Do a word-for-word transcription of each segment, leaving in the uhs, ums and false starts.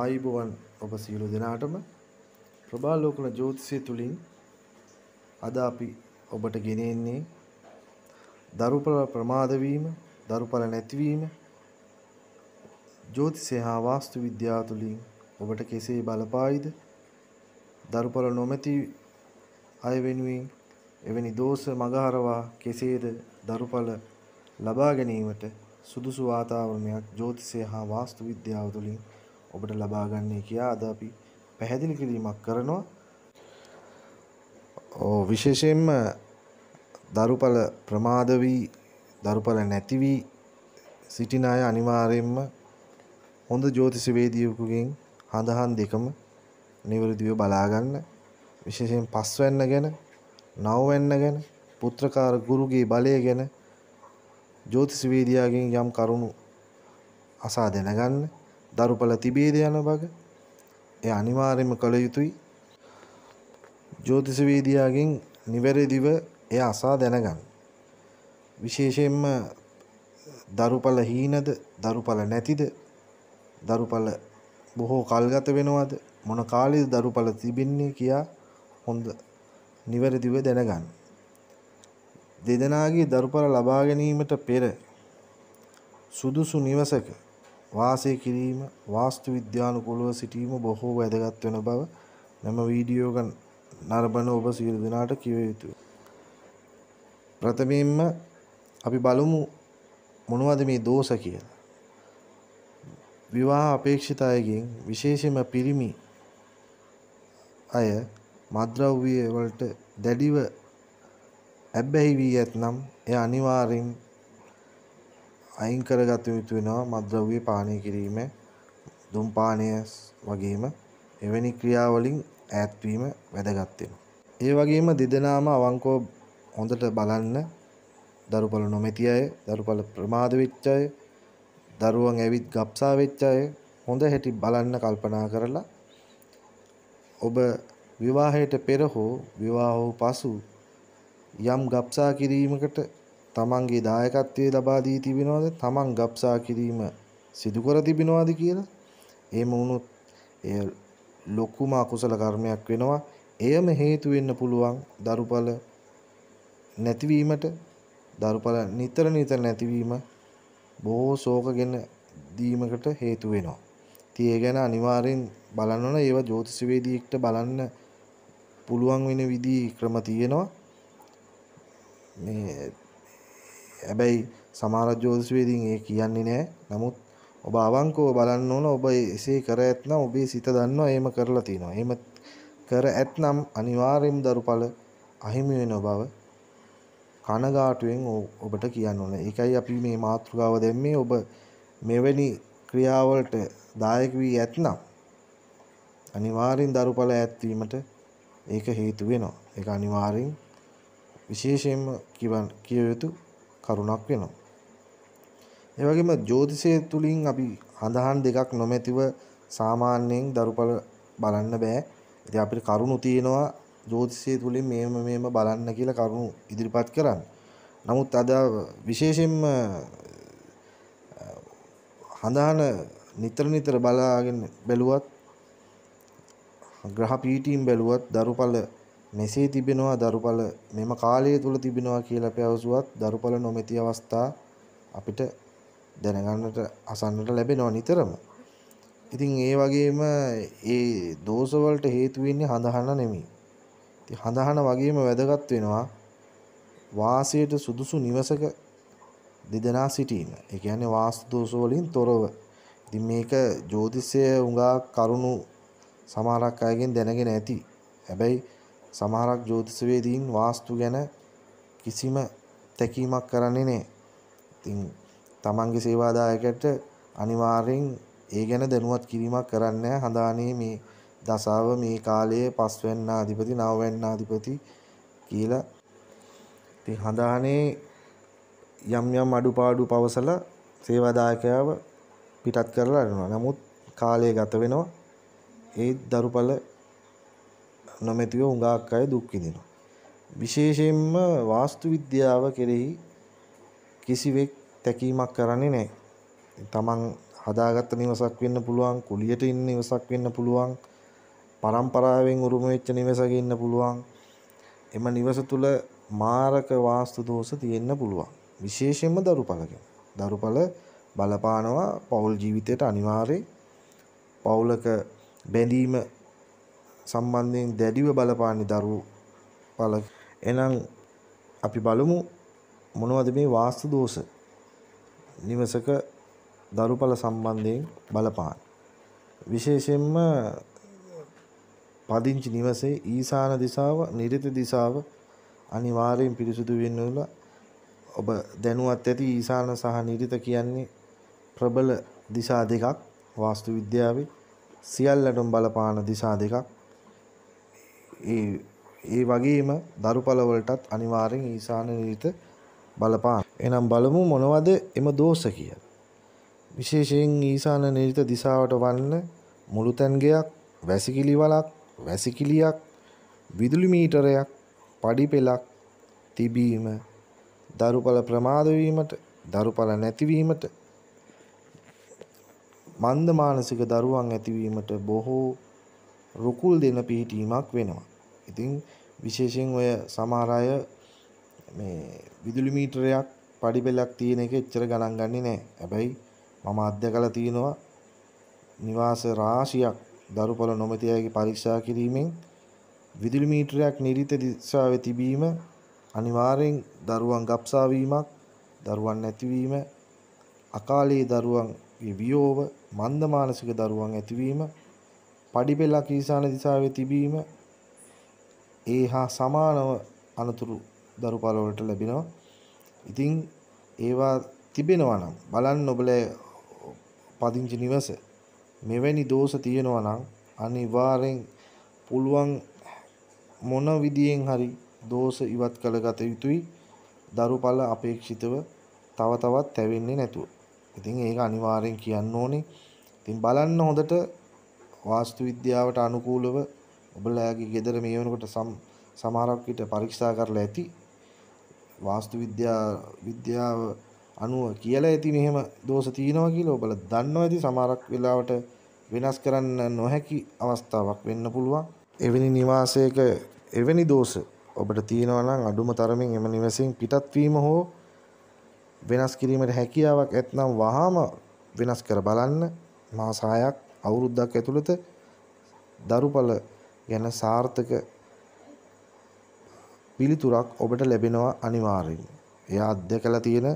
ආයුබෝවන් ඔබ සියලු දෙනාටම ප්‍රබාලෝකන ජ්‍යොතිෂය තුලින් අද අපි ඔබට ගෙනෙන්නේ දරුපල ප්‍රමාද වීම, දරුපල නැතිවීම ජ්‍යොතිෂය හා වාස්තු විද්‍යාව තුලින් ඔබට කෙසේ බලපායිද? දරුපල නොමැති අය වෙනුවෙන් එවැනි දෝෂ මගහරවා කෙසේද දරුපල ලබා ගැනීමට සුදුසු වාතාවරණයක් ජ්‍යොතිෂය හා වාස්තු විද්‍යාව තුළින් ඔබට ලබා ගන්නයි කියා අද අපි පැහැදිලි කිරීමක් කරනවා. ඔව් විශේෂයෙන්ම දරුපල ප්‍රමාද වී දරුපල නැති වී සිටින අය අනිවාර්යයෙන්ම හොඳ ජ්‍යොතිෂවේදියෙකුගෙන් හඳහන් දෙකම නිවැරදිව බලා ගන්න. විශේෂයෙන් පස්වැන්න ගැන, නවවැන්න ගැන, පුත්‍රකාර ගුරුගේ බලය ගැන ජ්‍යොතිෂවේදියාගෙන් යම් කරුණු අසා දැනගන්න. දරුපල තිබේද යන බග ඒ අනිවාර්යයෙන්ම කළ යුතුයි. ජ්‍යොතිෂවේදියාගෙන් නිවැරදිව ඒ අසා දැනගන්න. විශේෂයෙන්ම දරුපල හීනද, දරුපල නැතිද, දරුපල බොහෝ කල් ගත වෙනවද, මොන කාලෙද දරුපල තිබෙන්නේ කියා හොඳ නිවැරදිව දැනගන්න. දෙදෙනාගේ දරුපල ලබා ගැනීමට පෙර සුදුසු නිවසක වාසය කිරීම වාස්තු විද්‍යානුකූලව සිටීම බොහෝ වැදගත් වෙන බව මෙම වීඩියෝ ගන්න නරඹන ඔබ සියලු දෙනාට කිව යුතුයි. ප්‍රථමයෙන්ම අපි බලමු මොනවද මේ දෝෂ කියලා. විවාහ අපේක්ෂිත අයගෙන් විශේෂයෙන්ම පිරිමි අය මද්ද්‍රව්‍ය වලට දැඩිව ඇබ්බැහි වී ඇතනම් එය අනිවාර්යෙන් අයින් කරගත යුතු වෙනවා. මද්ද්‍රව්‍ය පානය කිරීම, දුම්පානය වගේම එවැනි ක්‍රියාවලින් ඈත් වීම වැදගත් වෙනවා. ඒ වගේම දෙදෙනාම අවංකව හොඳට බලන්න. දරුපල නොමැති අය, දරුපල ප්‍රමාද වෙච්ච අය, දරුවන් ඇවිත් ගබ්සා වෙච්ච අය හොඳ හැටි බලන්න කල්පනා කරලා ඔබ විවාහයට පෙර හෝ විවාහ වූ පසු යම් ගබ්සා කිරීමකට තමන්ගේ දායකත්වයේ ලබා දී තිබෙනවද, තමන් ගබ්සා කිරීම සිදු කර තිබෙනවද කියලා. එහෙම වුණොත් එය ලොකුම අකුසල කර්මයක් වෙනවා. එයම හේතු වෙන්න පුළුවන් දරුපල නැතිවීමට. දරුපල නිතර නිතර නැතිවීම බොහෝ ශෝකගෙන දීමකට හේතු වෙනවා. ඉතින් ඒ ගැන අනිවාර්යෙන් බලන්න ඕන. ඒව ජ්‍යොතිෂවේදියෙක්ට බලන්න පුළුවන් වෙන විදිහේ ක්‍රම තියෙනවා. මේ හැබැයි සමහර ජ්‍යොතිෂවේදීන් ඒ කියන්නේ නැහැ. නමුත් ඔබ අවංකව බලන්න ඕන. ඔබ එසේ කර ඇතනම් ඔබේ සිත දන්නවා එහෙම කරලා තියෙනවා. එහෙම කර ඇතනම් අනිවාර්යයෙන්ම දරුපල අහිමි වෙන බව කනගාටුවෙන් ඔබට කියන්න ඕන. ඒකයි අපි මේ මාතෘකාව දෙන්නේ. ඔබ මෙවැනි ක්‍රියාවලට දායක වී ඇතනම් අනිවාර්යෙන් දරුපල ඈත් වීමට ඒක හේතු වෙනවා. ඒක අනිවාර්යෙන් විශේෂයෙන්ම කිය යුතු කරුණක් වෙනවා. ඒ වගේම ජ්‍යොතිෂය තුලින් අපි හඳහන් දෙකක් නොමැතිව සාමාන්‍යයෙන් දරුපල බලන්න බෑ. ඉතින් අපිට කරුණු තියෙනවා ජ්‍යොතිෂය තුලින් මේම මේම බලන්න කියලා කරුණු ඉදිරිපත් කරන්න. නමුත් අද විශේෂයෙන්ම හඳහන නිතර නිතර බලාගෙන බැලුවත්, ග්‍රහ පීඨීම් බැලුවත් දරුපල මෙසේ තිබෙනවා, දරුපල මෙම කාලය තුල තිබෙනවා කියලා පැවසුවත් දරුපල නොමැති අවස්ථා අපිට දැනගන්නට අසන්නට ලැබෙනවා නිතරම. ඉතින් ඒ වගේම ඒ දෝෂ වලට හේතු වෙන්නේ හඳහන නෙමෙයි. ඉතින් හඳහන වගේම වැදගත් වෙනවා වාසයට සුදුසු නිවසක දෙදෙනා සිටීම. ඒ කියන්නේ වාස්තු දෝෂ වලින් තොරව. ඉතින් මේක ජ්‍යොතිෂය උඟා කරුණු සමහරක් අයගෙන් දැනගෙන ඇති. හැබැයි සමහරක් ජ්‍යොතිෂවේදීන් වාස්තු ගැන කිසිම තැකීමක් කරන්නේ නැහැ. ඉතින් තමන්ගේ සේවාදායකයට අනිවාර්යෙන් ඒ ගැන දැනුවත් කිරීමක් කරන්නේ හඳානේ මේ දසාව මේ කාලයේ පස්වැන්න අධිපති, නවවැන්න අධිපති කියලා. ඉතින් හඳානේ යම් යම් අඩුපාඩු පවසලා සේවාදායකයව පිටත් කරලා යනවා. නමුත් කාලය ගත වෙනවා. ඒ දරුපල නොමැතිව හුඟක් අය දුක් විඳිනවා. විශේෂයෙන්ම වාස්තු විද්‍යාව කෙරෙහි කිසිවෙක් තැකීමක් කරන්නේ නැහැ. තමන් හදාගත්ත නිවසක් වෙන්න පුළුවන්, කුලියට ඉන්න නිවසක් වෙන්න පුළුවන්, පරම්පරාවෙන් උරුම වෙච්ච නිවසක ඉන්න පුළුවන්. එම නිවස තුල මාරක වාස්තු දෝෂ තියෙන්න පුළුවන්. විශේෂයෙන්ම දරුපලක. දරුපල බලපානවා පෞල් ජීවිතයට අනිවාර්යයෙන්. පෞලක බැඳීම සම්බන්ධයෙන් දැඩිව බලපාන දරුපල. එහෙනම් අපි බලමු මොනවද මේ වාස්තු දෝෂ නිවසක දරුපල සම්බන්ධයෙන් බලපාන. විශේෂයෙන්ම පදිංචි නිවසේ ඊසාන දිශාව, නිරිත දිශාව අනිවාර්යෙන් පිරිසුදු වෙන්න ඕන. ඔබ දැනුවත් ඇති ඊසාන සහ නිරිත කියන්නේ ප්‍රබල දිශා දෙකක් වාස්තු විද්‍යාවේ. සියල්ලටම බලපාන දිශා දෙකක්. ඒ ඒ වගේම දරුපල වලටත් අනිවාර්යෙන් ඊසාන නිරිත බලපාන. එහෙනම් බලමු මොනවද එම දෝෂ කියලා. විශේෂයෙන් ඊසාන නිරිත දිශාවට වන්න මුළුතැන්ගයක්, වැසිකිලි වලක්, වැසිකිලියක්, විදුලි මීටරයක්, පඩි පෙලක් තිබීම දරුපල ප්‍රමාද වීමට, දරුපල නැතිවීමට, මන්ද මානසික දරුවන් ඇතිවීමට බොහෝ රුකුල් දෙන පිහිටීමක් වෙනවා. ඉතින් විශේෂයෙන් ඔය සමහර අය මේ විදුලි මීටරයක්, පඩි පෙලක් තියෙන එක එච්චර ගණන් ගන්නේ නැහැ. හැබැයි මම අත්දැකලා තියෙනවා නිවාස රාශියක් දරුපල නොමැති අයගේ පරීක්ෂා කිරීමෙන් විදුලි මීටරයක් නිරිත දිශාවේ තිබීම අනිවාර්යෙන් දරුවන් ගබ්සා වීමක්, දරුවන් නැතිවීම, අකාලයේ දරුවන්ගේ වියෝව, මන්ද මානසික දරුවන් ඇතිවීම, පඩි පෙලක් ඊසාන දිශාවේ තිබීම ඒහා සමානව අනතුරු දරුපල වලට ලැබෙනවා. ඉතින් ඒවා තිබෙනවා නම් බලන්න ඔබලේ පදිංචි නිවසේ මෙවැනි දෝෂ තියෙනවා නම් අනිවාර්යෙන් පුළුවන් මොන විදියෙන් හරි දෝෂ ඉවත් කළගත යුතුයි. දරුපල අපේක්ෂිතව තව තවත් තැවෙන්නේ නැතුව. ඉතින් ඒක අනිවාර්යෙන් කියන්න ඕනේ. ඉතින් බලන්න හොඳට වාස්තු විද්‍යාවට අනුකූලව ඔබලාගේ ගෙදර මේ වෙනකොට සමහරක් විට පරීක්ෂා කරලා ඇති. වාස්තු විද්‍යාව විද්‍යාව අනුව කියලා ඇති මෙහෙම දෝෂ තියෙනවා කියලා ඔබලා දන්නවා. ඉතින් සමහරක් වෙලාවට වෙනස් කරන්න නොහැකි අවස්ථාවක් වෙන්න පුළුවන්. එවැනි නිවාසයක එවැනි දෝෂ ඔබට තියෙනවා නම් අඩුම තරමින් එම නිවසින් පිටත් වීම හෝ වෙනස් කිරීමට හැකියාවක් ඇතනම් වහාම වෙනස් කර බලන්න. මාස හයක් අවුරුද්දක් ඇතුළත දරුපල ගැන සාර්ථක පිළිතුරක් ඔබට ලැබෙනවා අනිවාර්යෙන්. එයා අත්දැකලා තියෙන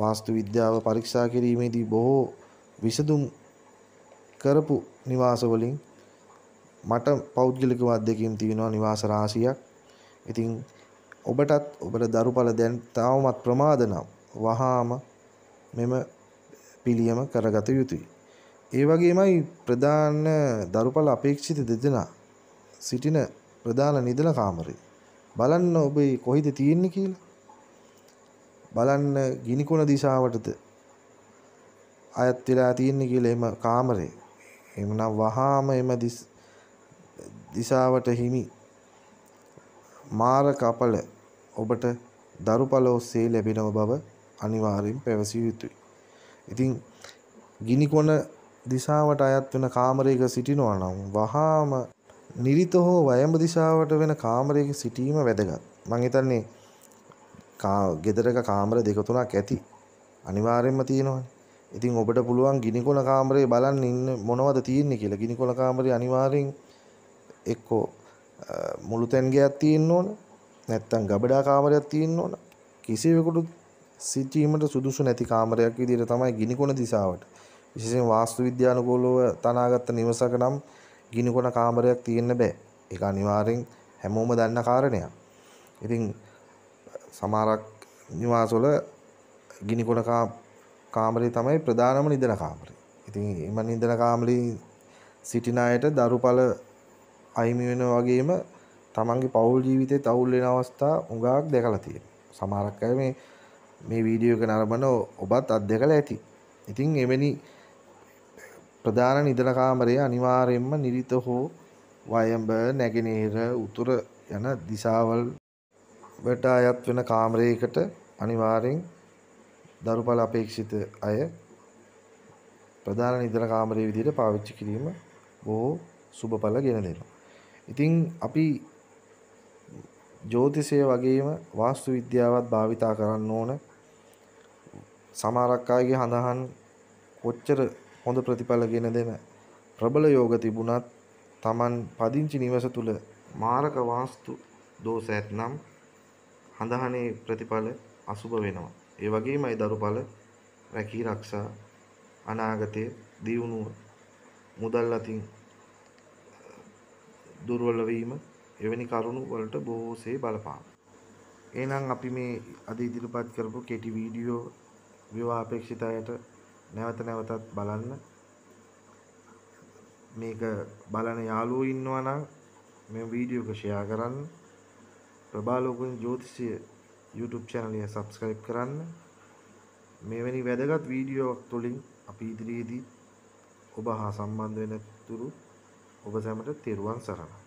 වාස්තු විද්‍යාව පරීක්ෂා කිරීමේදී බොහෝ විසඳුම් කරපු නිවාස වලින් මට පෞද්ගලිකව අත්දැකීම් තියෙනවා නිවාස රාශියක්. ඉතින් ඔබටත් ඔබට දරුපල දැන් තවමත් ප්‍රමාද නම් වහාම මෙම පිළියම කරගත යුතුයි. ඒ වගේමයි ප්‍රධාන දරුපල අපේක්ෂිත දෙදෙනා සිටින ප්‍රධාන නිදන කාමරය බලන්න ඔබේ කොහෙද තියෙන්නේ කියලා. බලන්න ගිනිකොන දිශාවටද අයත් වෙලා තියෙන්නේ කියලා එම කාමරේ. එමුනම් වහාම එම දිශාවට හිමි මාර කපල ඔබට දරුපල ඔස්සේ ලැබෙන බව අනිවාර්යෙන් පැවසිය යුතුයි. ඉතින් ගිනිකොන දිශාවට අයත් වෙන කාමරයක සිටිනවා නම් වහාම නිරිත හෝ වයඹ දිශාවට වෙන කාමරයක සිටීම වැදගත්. මම හිතන්නේ ගෙදරක කාමර දෙක තුනක් ඇති අනිවාර්යෙන්ම තියෙනවානේ. ඉතින් ඔබට පුළුවන් ගිනිකොන කාමරේ බලන්න ඉන්න මොනවද තියෙන්නේ කියලා. ගිනිකොන කාමරේ අනිවාර්යෙන් එක්කෝ මුළුතැන් ගයක් තියෙන්න ඕන, නැත්නම් ගබඩා කාමරයක් තියෙන්න ඕන. කිසිවෙකුට සිටීමට සුදුසු නැති කාමරයක් විදිහට තමයි ගිනිකොන දිශාවට විශේෂයෙන් වාස්තු විද්‍යානුකූලව තනාගත්ත නිවසක නම් ගිනිකොන කාමරයක් තියෙන්න බෑ. ඒක අනිවාර්යෙන් හැමෝම දන්න කාරණයක්. ඉතින් සමහරක් නිවාසවල ගිනිකොන කාමරේ තමයි ප්‍රධානම නිදන කාමරේ. ඉතින් එම නිදන කාමරේ සිටින අයට දරුපල අහිමි වෙන වගේම තමන්ගේ පෞල් ජීවිතේ තවුල් වෙන අවස්ථා උඟාක් දැකලා තියෙනවා. සමහරක් අය මේ මේ වීඩියෝ එක නරඹන ඔබත් අත්දැකලා ඇති. ඉතින් එවැනි ප්‍රධාන නිදන කාමරය අනිවාර්යයෙන්ම නිරිත හෝ වයඹ, නැගෙනහිර, උතුර යන දිශාවල් වට අයත් වෙන කාමරයකට අනිවාර්යෙන් දරුපල අපේක්ෂිත අය ප්‍රධාන නිදන කාමරයේ විදිහට පාවිච්චි කිරීම බොහෝ සුබඵල ගෙන දෙනවා. ඉතින් අපි ජ්‍යොතිෂය වගේම වාස්තු විද්‍යාවත් භාවිතා කරන්න ඕන. සමහරක් අයගේ හඳහන් කොච්චර හොඳ ප්‍රතිඵල ගෙන දෙන ප්‍රබල යෝග තිබුණත් Taman පදිංචි නිවස තුල මාරක වාස්තු දෝෂ ඇතනම් හඳහනේ ප්‍රතිඵල අසුබ වෙනවා. ඒ වගේමයි දරුඵල රැකී ආරක්ෂා अनागते दीवणुव मुदल दुर्वलवीम एवनी कारणु वलट बोसे बलपान एनांग अपि मे अदि इदिरिपत करपु केटी वीडियो विवाह अपेक्षितයට නැවත නැවතත් බලන්න මේක බලන යාළුවෝ ඉන්නවා නම් මේ වීඩියෝ එක ෂෙයා කරන්න ප්‍රබාලෝකන ජ්‍යොතිෂය YouTube channel එක subscribe කරන්න මේවැනි වැදගත් වීඩියෝක් තුලින් අපි ඉදිරියේදී ඔබ හා සම්බන්ධ වෙන තුරු ඔබ සැමට තෙරුවන් සරණයි.